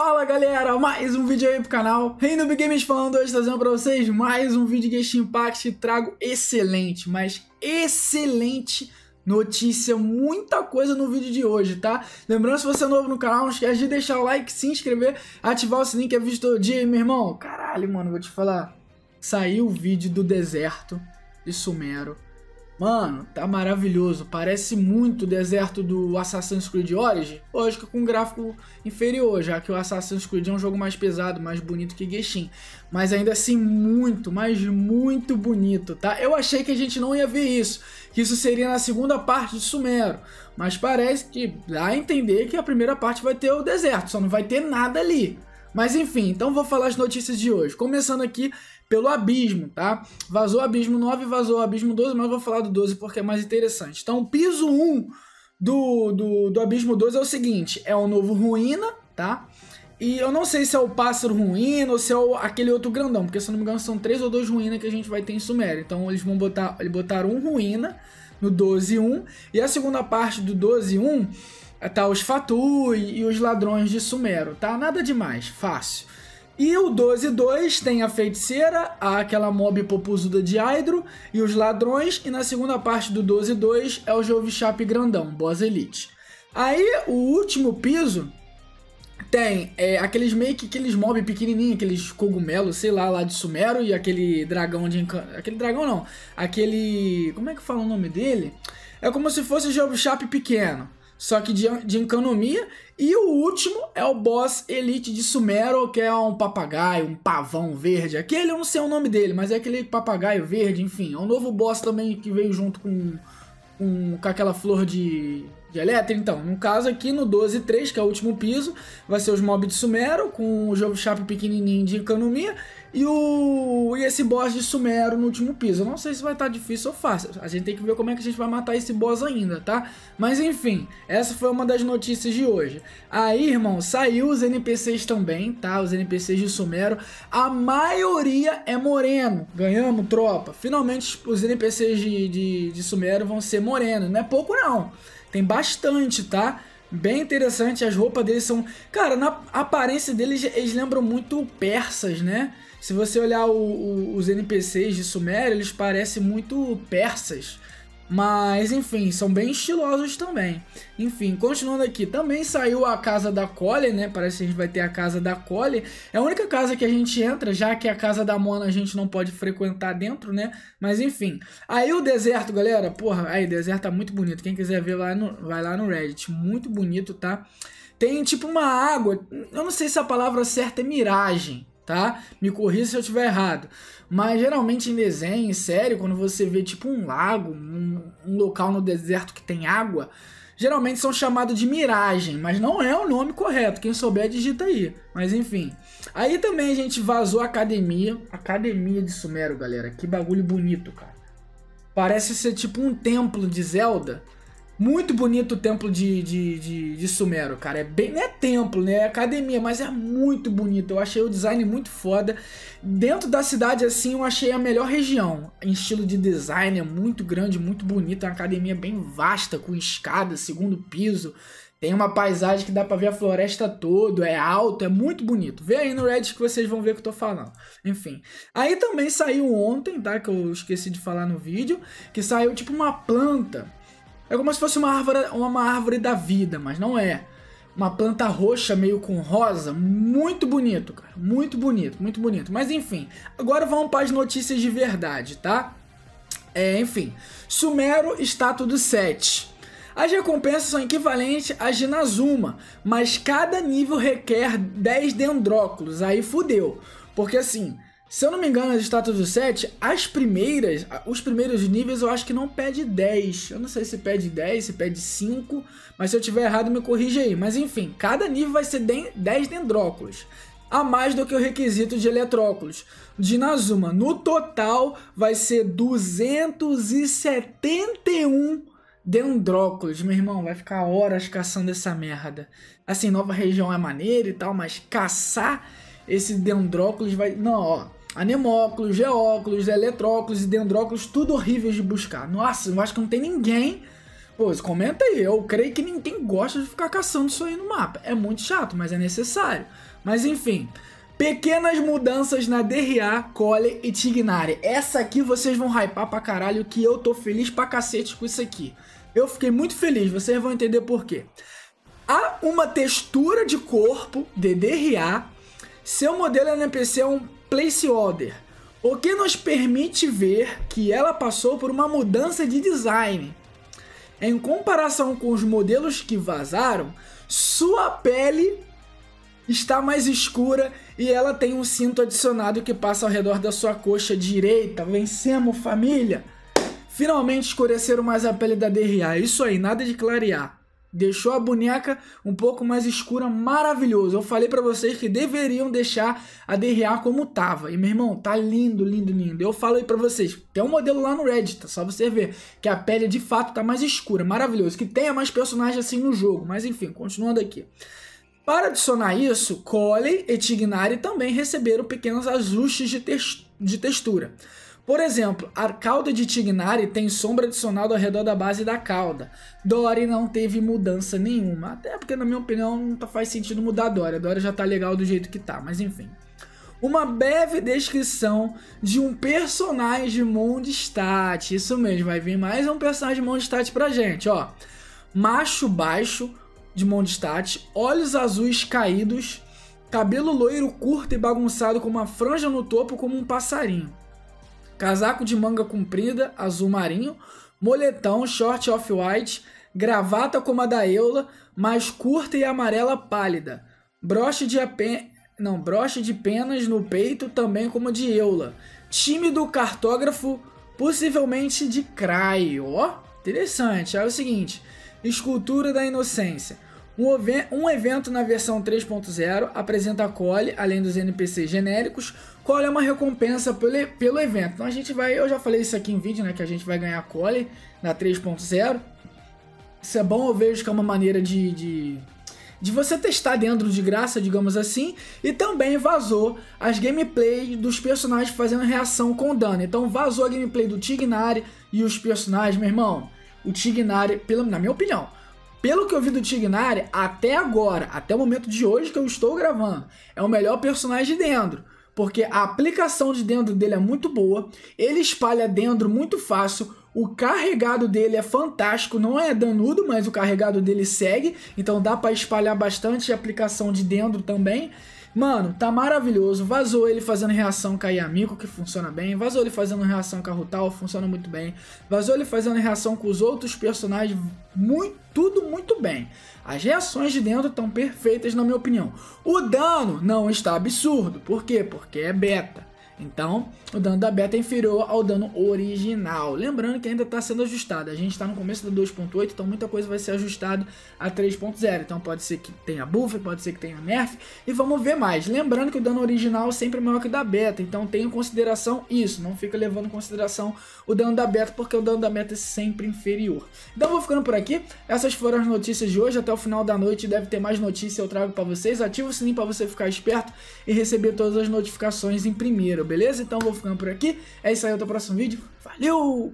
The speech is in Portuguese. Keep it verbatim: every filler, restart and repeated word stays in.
Fala galera, mais um vídeo aí pro canal ReiNoob Games falando, hoje trazendo pra vocês mais um vídeo de Genshin Impact. Trago excelente, mas excelente notícia, muita coisa no vídeo de hoje, tá? Lembrando, se você é novo no canal, não esquece de deixar o like, se inscrever, ativar o sininho que é vídeo todo dia. E meu irmão, caralho mano, vou te falar, saiu o vídeo do deserto de Sumeru. Mano, tá maravilhoso, parece muito o deserto do Assassin's Creed Origins, lógico que com gráfico inferior, já que o Assassin's Creed é um jogo mais pesado, mais bonito que Genshin, mas ainda assim muito, mas muito bonito, tá? Eu achei que a gente não ia ver isso, que isso seria na segunda parte de Sumeru, mas parece que dá a entender que a primeira parte vai ter o deserto, só não vai ter nada ali. Mas enfim, então vou falar as notícias de hoje, começando aqui pelo abismo, tá? Vazou o abismo nove, vazou o abismo doze, mas vou falar do doze porque é mais interessante. Então, o piso um do, do, do abismo doze é o seguinte, é o novo ruína, tá? E eu não sei se é o pássaro ruína ou se é o, aquele outro grandão, porque se não me engano são três ou dois ruínas que a gente vai ter em Sumeru. Então, eles vão botar, eles botaram um ruína no doze um, e a segunda parte do doze um... tá os Fatu e, e os ladrões de Sumeru, tá? Nada demais, fácil. E o doze dois tem a feiticeira, a, aquela mob popuzuda de Hydro e os ladrões. E na segunda parte do doze dois é o Jovichap grandão, boss elite. Aí o último piso tem é, aqueles meio que aqueles mob pequenininhos, aqueles cogumelos, sei lá, lá de Sumeru. E aquele dragão de encanto... Aquele dragão não, aquele... Como é que fala o nome dele? É como se fosse o Jovichap pequeno. Só que de, de economia. E o último é o boss elite de Sumeru, que é um papagaio, um pavão verde. Aquele eu não sei o nome dele, mas é aquele papagaio verde, enfim. É um novo boss também que veio junto com, com, com aquela flor de, de Electra. Então, no caso aqui no doze três, que é o último piso, vai ser os mobs de Sumeru, com o Jovichap pequenininho de economia. E, o, e esse boss de Sumeru no último piso. Eu não sei se vai estar difícil ou fácil. A gente tem que ver como é que a gente vai matar esse boss ainda, tá? Mas enfim, essa foi uma das notícias de hoje. Aí, irmão, saiu os N P Cs também, tá? Os N P Cs de Sumeru. A maioria é moreno. Ganhamos, tropa. Finalmente, os N P Cs de, de, de Sumeru vão ser morenos. Não é pouco, não. Tem bastante, tá? Bem interessante. As roupas deles são... Cara, na aparência deles, eles lembram muito persas, né? Se você olhar o, o, os N P Cs de Sumeru, eles parecem muito persas. Mas, enfim, são bem estilosos também. Enfim, continuando aqui. Também saiu a casa da Collei, né? Parece que a gente vai ter a casa da Collei. É a única casa que a gente entra, já que a casa da Mona a gente não pode frequentar dentro, né? Mas, enfim. Aí o deserto, galera. Porra, aí o deserto tá muito bonito. Quem quiser ver, lá no, vai lá no Reddit. Muito bonito, tá? Tem, tipo, uma água. Eu não sei se a palavra certa é miragem. Tá? Me corrija se eu estiver errado. Mas geralmente em desenho, em série, quando você vê tipo um lago, um, um local no deserto que tem água, geralmente são chamados de miragem, mas não é o nome correto. Quem souber, digita aí. Mas enfim. Aí também a gente vazou a academia. Academia de Sumeru, galera. Que bagulho bonito, cara. Parece ser tipo um templo de Zelda. Muito bonito o templo de, de, de, de Sumeru, cara. É bem, não é templo, né? É academia, mas é muito bonito. Eu achei o design muito foda. Dentro da cidade, assim, eu achei a melhor região. Em estilo de design, é muito grande, muito bonito. É uma academia bem vasta, com escada, segundo piso. Tem uma paisagem que dá pra ver a floresta toda. É alto, é muito bonito. Vê aí no Reddit que vocês vão ver o que eu tô falando. Enfim. Aí também saiu ontem, tá? Que eu esqueci de falar no vídeo. Que saiu tipo uma planta. É como se fosse uma árvore, uma árvore da vida, mas não é. Uma planta roxa meio com rosa. Muito bonito, cara. Muito bonito, muito bonito. Mas enfim, agora vamos para as notícias de verdade, tá? É, enfim. Sumeru, estátua do sete. As recompensas são equivalentes a Ginazuma, mas cada nível requer dez Dendroculus. Aí fudeu. Porque assim... Se eu não me engano, as estátuas do sete, as primeiras, os primeiros níveis eu acho que não pede dez. Eu não sei se pede dez, se pede cinco, mas se eu tiver errado me corrija aí. Mas enfim, cada nível vai ser dez Dendróculos, a mais do que o requisito de Electroculus de Nazuma. No total vai ser duzentos e setenta e um Dendróculos, meu irmão, vai ficar horas caçando essa merda. Assim, nova região é maneira e tal, mas caçar esse Dendróculos vai... Não, ó. Anemoculus, Geoculus, Electroculus e Dendroculus, tudo horríveis de buscar. Nossa, eu acho que não tem ninguém Pô, comenta aí. Eu creio que ninguém gosta de ficar caçando isso aí no mapa. É muito chato, mas é necessário. Mas enfim, pequenas mudanças na D R A, Collei e Tighnari. Essa aqui vocês vão hypar pra caralho, que eu tô feliz pra cacete com isso aqui. Eu fiquei muito feliz, vocês vão entender por quê. Há uma textura de corpo de D R A. Seu modelo N P C é um placeholder, o que nos permite ver que ela passou por uma mudança de design. Em comparação com os modelos que vazaram, sua pele está mais escura e ela tem um cinto adicionado que passa ao redor da sua coxa direita. Vencemos, família! Finalmente escureceram mais a pele da D R A. Isso aí, nada de clarear. Deixou a boneca um pouco mais escura, maravilhoso. Eu falei pra vocês que deveriam deixar a D R A como tava. E, meu irmão, tá lindo, lindo, lindo. Eu falo aí pra vocês, tem um modelo lá no Reddit, tá? Só você ver que a pele de fato tá mais escura, maravilhoso. Que tenha mais personagens assim no jogo, mas enfim, continuando aqui. Para adicionar isso, Collei e Tighnari também receberam pequenos ajustes de, tex de textura. Por exemplo, a cauda de Tighnari tem sombra adicional ao redor da base da cauda. Dory não teve mudança nenhuma, até porque na minha opinião não faz sentido mudar a Dory. A Dory já tá legal do jeito que tá, mas enfim. Uma breve descrição de um personagem de Mondstadt. Isso mesmo, vai vir mais um personagem de Mondstadt pra gente, ó. Macho baixo de Mondstadt, olhos azuis caídos, cabelo loiro curto e bagunçado com uma franja no topo como um passarinho. Casaco de manga comprida, azul marinho, moletão, short off-white, gravata como a da Eula, mais curta e amarela pálida, broche de, apen... Não, broche de penas no peito, também como a de Eula, tímido cartógrafo, possivelmente de Craio, ó, interessante. Aí é o seguinte, escultura da inocência, um, um evento na versão três ponto zero, apresenta a Collei, além dos N P Cs genéricos. Collei é uma recompensa pelo, pelo evento. Então a gente vai, eu já falei isso aqui em vídeo, né, que a gente vai ganhar Collei na três ponto zero. Isso é bom, eu vejo que é uma maneira de, de, de você testar dentro de graça, digamos assim. E também vazou as gameplays dos personagens fazendo reação com dano. Então vazou a gameplay do Tighnari e os personagens, meu irmão. O Tighnari, pelo, na minha opinião, pelo que eu vi do Tighnari até agora, até o momento de hoje que eu estou gravando, é o melhor personagem de Dendro. Porque a aplicação de Dendro dele é muito boa, ele espalha Dendro muito fácil, o carregado dele é fantástico, não é danudo, mas o carregado dele segue, então dá pra espalhar bastante a aplicação de Dendro também. Mano, tá maravilhoso, vazou ele fazendo reação com a Yae Miko, que funciona bem, vazou ele fazendo reação com a Rutal, funciona muito bem, vazou ele fazendo reação com os outros personagens, muito, tudo muito bem. As reações de Dendro estão perfeitas na minha opinião. O dano não está absurdo, por quê? Porque é beta, então o dano da beta é inferior ao dano original, lembrando que ainda está sendo ajustado, a gente está no começo da dois ponto oito, então muita coisa vai ser ajustada a três ponto zero, então pode ser que tenha buff, pode ser que tenha nerf, e vamos ver mais, lembrando que o dano original sempre é maior que o da beta, então tenha em consideração isso, não fica levando em consideração o dano da beta, porque o dano da beta é sempre inferior. Então vou ficando por aqui, essas foram as notícias de hoje, até o final da noite deve ter mais notícias, eu trago para vocês, ativa o sininho para você ficar esperto e receber todas as notificações em primeiro, beleza? Então vou ficando por aqui, é isso aí, até o próximo vídeo, valeu!